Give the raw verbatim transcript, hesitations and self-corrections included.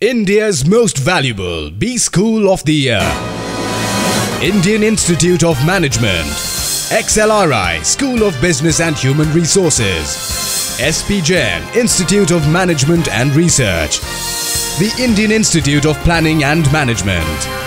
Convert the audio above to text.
India's most valuable B School of the Year, Indian Institute of Management, X L R I School of Business and Human Resources, S P Jain Institute of Management and Research, The Indian Institute of Planning and Management.